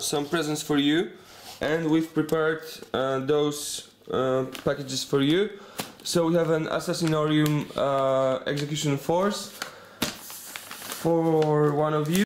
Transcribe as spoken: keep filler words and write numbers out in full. Some presents for you, and we've prepared uh, those uh, packages for you. So we have an Assassinorium uh, execution force for one of you.